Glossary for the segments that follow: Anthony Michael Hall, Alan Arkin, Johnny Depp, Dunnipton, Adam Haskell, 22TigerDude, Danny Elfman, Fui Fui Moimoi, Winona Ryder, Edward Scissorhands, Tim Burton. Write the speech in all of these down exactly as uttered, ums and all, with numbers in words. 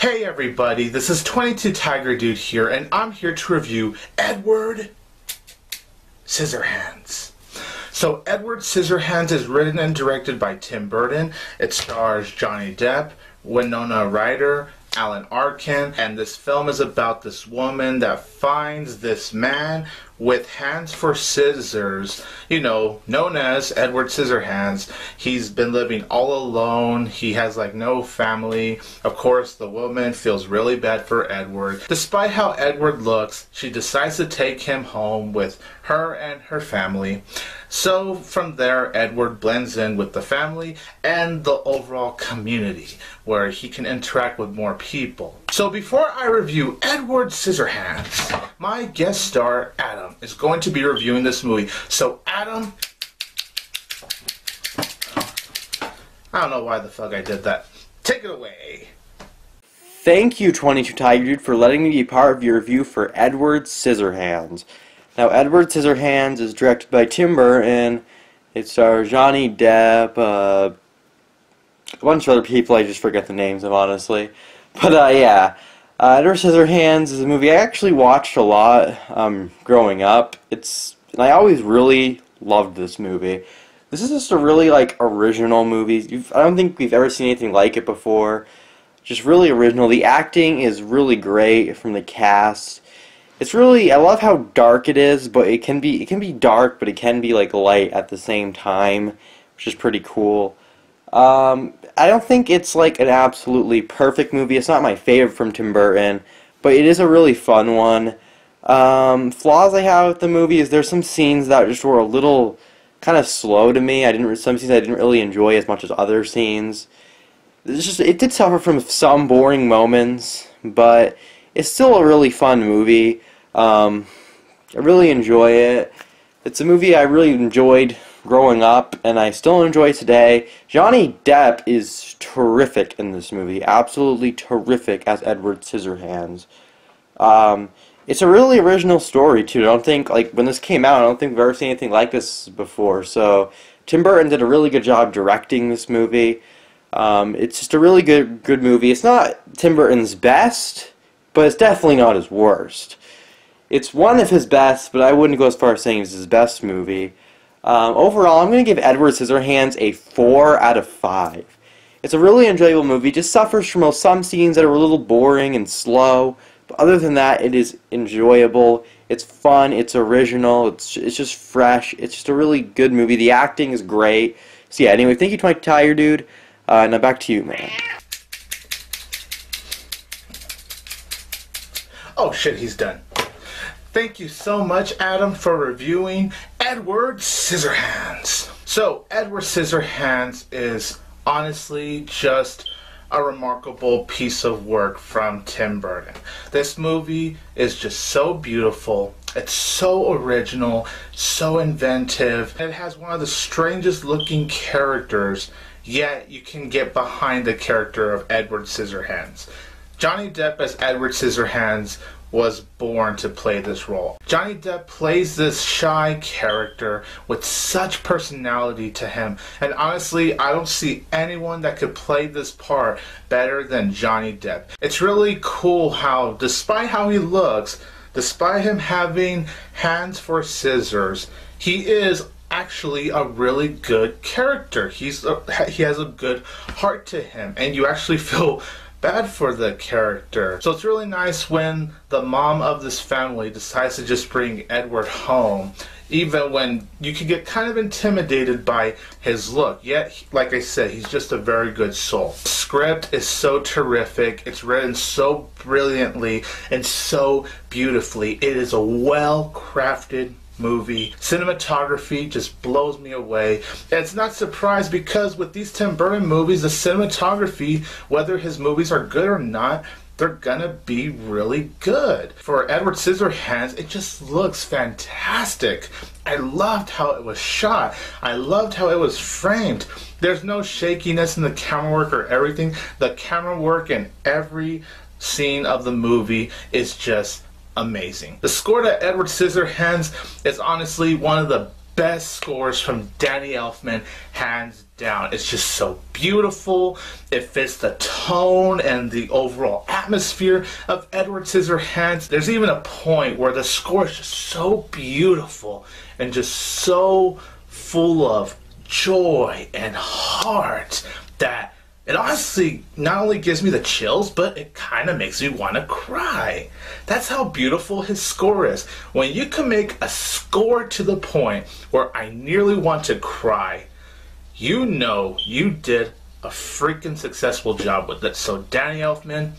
Hey everybody, this is twenty-two Tiger Dude here, and I'm here to review Edward Scissorhands. So Edward Scissorhands is written and directed by Tim Burton. It stars Johnny Depp, Winona Ryder, Alan Arkin, and this film is about this woman that finds this man with hands for scissors, you know, known as Edward Scissorhands. He's been living all alone. He has like no family. Of course, the woman feels really bad for Edward. Despite how Edward looks, she decides to take him home with her and her family. So from there, Edward blends in with the family and the overall community where he can interact with more people. So before I review Edward Scissorhands, my guest star, Adam, is going to be reviewing this movie. So Adam, I don't know why the fuck I did that. Take it away. Thank you, twenty-two Tiger Dude, for letting me be part of your review for Edward Scissorhands. Now, Edward Scissorhands is directed by Tim Burton. It stars Johnny Depp, uh, a bunch of other people. I just forget the names of, honestly. But uh, yeah. Uh, Edward Scissorhands is a movie I actually watched a lot um, growing up. It's and I always really loved this movie. This is just a really like original movie. You've, I don't think we've ever seen anything like it before. Just really original. The acting is really great from the cast. It's really I love how dark it is, but it can be it can be dark, but it can be like light at the same time, which is pretty cool. Um, I don't think it's like an absolutely perfect movie. It's not my favorite from Tim Burton, but it is a really fun one. Um, flaws I have with the movie is there's some scenes that just were a little kind of slow to me. I didn't some scenes I didn't really enjoy as much as other scenes. It's just it did suffer from some boring moments, but it's still a really fun movie. Um, I really enjoy it. It's a movie I really enjoyed growing up, and I still enjoy today. Johnny Depp is terrific in this movie, absolutely terrific as Edward Scissorhands. Um, it's a really original story too. I don't think like when this came out, I don't think we've ever seen anything like this before. So Tim Burton did a really good job directing this movie. Um, it's just a really good good movie. It's not Tim Burton's best, but it's definitely not his worst. It's one of his best, but I wouldn't go as far as saying it's his best movie. Um, overall, I'm going to give Edward Scissorhands a four out of five. It's a really enjoyable movie. It just suffers from some scenes that are a little boring and slow. But other than that, it is enjoyable. It's fun. It's original. It's, it's just fresh. It's just a really good movie. The acting is great. So yeah, anyway, thank you, twenty-two Tiger Dude. Uh, now back to you, man. Oh shit, he's done. Thank you so much, Adam, for reviewing Edward Scissorhands. So, Edward Scissorhands is honestly just a remarkable piece of work from Tim Burton. This movie is just so beautiful. It's so original, so inventive. It has one of the strangest looking characters, yet you can get behind the character of Edward Scissorhands. Johnny Depp as Edward Scissorhands was born to play this role. Johnny Depp plays this shy character with such personality to him, and honestly, I don't see anyone that could play this part better than Johnny Depp. It's really cool how, despite how he looks, despite him having hands for scissors, he is actually a really good character. He's a, he has a good heart to him, and you actually feel bad for the character. So it's really nice when the mom of this family decides to just bring Edward home, even when you can get kind of intimidated by his look. Yet, like I said, he's just a very good soul. The script is so terrific. It's written so brilliantly and so beautifully. It is a well-crafted movie. Cinematography just blows me away. And it's not surprised because with these Tim Burton movies, the cinematography, whether his movies are good or not, they're gonna be really good. For Edward Scissorhands, it just looks fantastic. I loved how it was shot. I loved how it was framed. There's no shakiness in the camera work or everything. The camera work in every scene of the movie is just amazing. The score to Edward Scissorhands is honestly one of the best scores from Danny Elfman, hands down. It's just so beautiful. It fits the tone and the overall atmosphere of Edward Scissorhands. There's even a point where the score is just so beautiful and just so full of joy and heart that it honestly not only gives me the chills, but it kind of makes me want to cry. That's how beautiful his score is. When you can make a score to the point where I nearly want to cry, you know you did a freaking successful job with it. So Danny Elfman,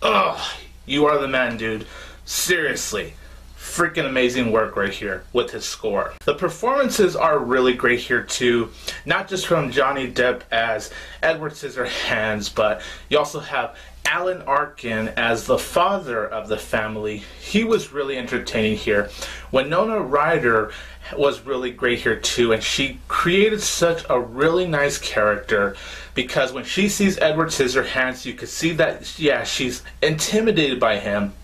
ugh, you are the man, dude. Seriously. Freaking amazing work right here with his score. The performances are really great here too, not just from Johnny Depp as Edward Scissorhands, but you also have Alan Arkin as the father of the family. He was really entertaining here. Winona Ryder was really great here too, and she created such a really nice character, because when she sees Edward Scissorhands, you could see that, yeah, she's intimidated by him.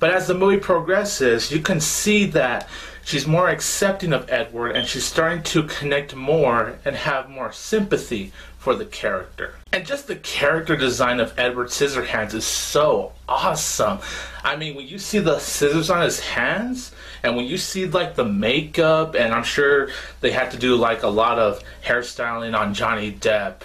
But as the movie progresses, you can see that she's more accepting of Edward, and she's starting to connect more and have more sympathy for the character. And just the character design of Edward Scissorhands is so awesome. I mean, when you see the scissors on his hands, and when you see like the makeup, and I'm sure they had to do like a lot of hairstyling on Johnny Depp.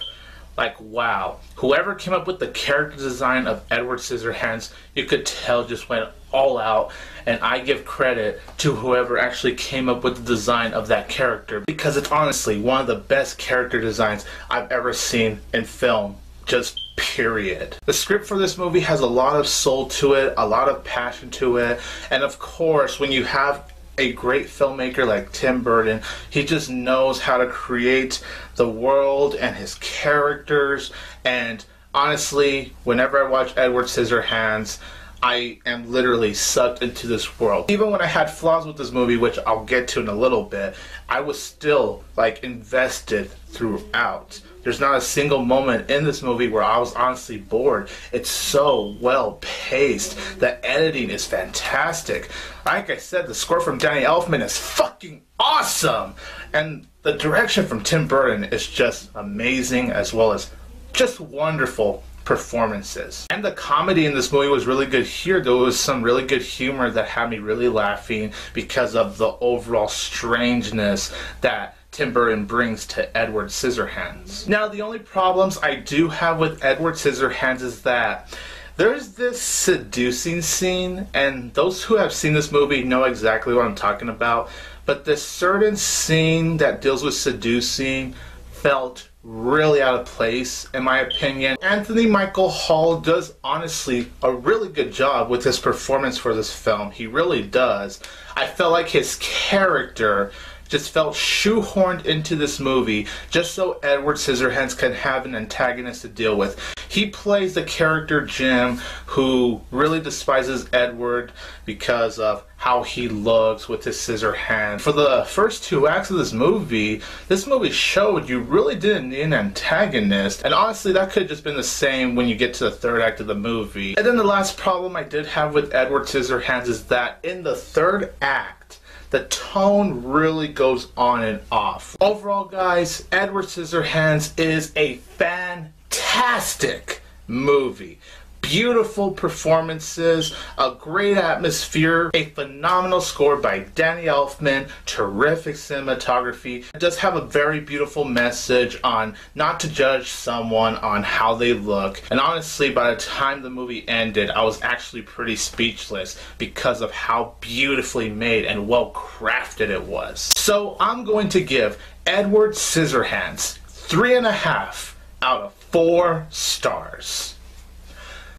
Like, wow, whoever came up with the character design of Edward Scissorhands, you could tell just went all out, and I give credit to whoever actually came up with the design of that character, because it's honestly one of the best character designs I've ever seen in film, just period. The script for this movie has a lot of soul to it, a lot of passion to it, and of course, when you have a great filmmaker like Tim Burton, he just knows how to create the world and his characters. And honestly, whenever I watch Edward Scissorhands, I am literally sucked into this world. Even when I had flaws with this movie, which I'll get to in a little bit, I was still like invested throughout. There's not a single moment in this movie where I was honestly bored. It's so well paced. The editing is fantastic. Like I said, the score from Danny Elfman is fucking awesome. And the direction from Tim Burton is just amazing, as well as just wonderful performances. And the comedy in this movie was really good here. There was some really good humor that had me really laughing because of the overall strangeness that Tim Burton brings to Edward Scissorhands. Now, the only problems I do have with Edward Scissorhands is that there's this seducing scene, and those who have seen this movie know exactly what I'm talking about, but this certain scene that deals with seducing felt really out of place, in my opinion. Anthony Michael Hall does honestly a really good job with his performance for this film. He really does. I felt like his character just felt shoehorned into this movie just so Edward Scissorhands can have an antagonist to deal with. He plays the character Jim, who really despises Edward because of how he looks with his scissor hand. For the first two acts of this movie, this movie showed you really didn't need an antagonist, and honestly that could have just been the same when you get to the third act of the movie. And then the last problem I did have with Edward Scissorhands is that in the third act, the tone really goes on and off. Overall, guys, Edward Scissorhands is a fantastic movie. Beautiful performances, a great atmosphere, a phenomenal score by Danny Elfman, terrific cinematography. It does have a very beautiful message on not to judge someone on how they look. And honestly, by the time the movie ended, I was actually pretty speechless because of how beautifully made and well crafted it was. So I'm going to give Edward Scissorhands three and a half out of four stars.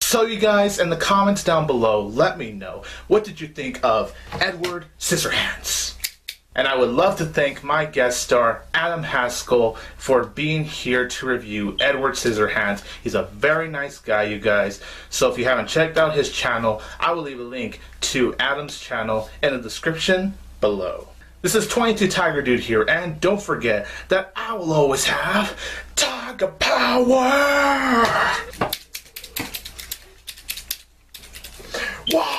So you guys, in the comments down below, let me know, what did you think of Edward Scissorhands? And I would love to thank my guest star, Adam Haskell, for being here to review Edward Scissorhands. He's a very nice guy, you guys. So if you haven't checked out his channel, I will leave a link to Adam's channel in the description below. This is twenty-two Tiger Dude here, and don't forget that I will always have Tiger Power! Wow!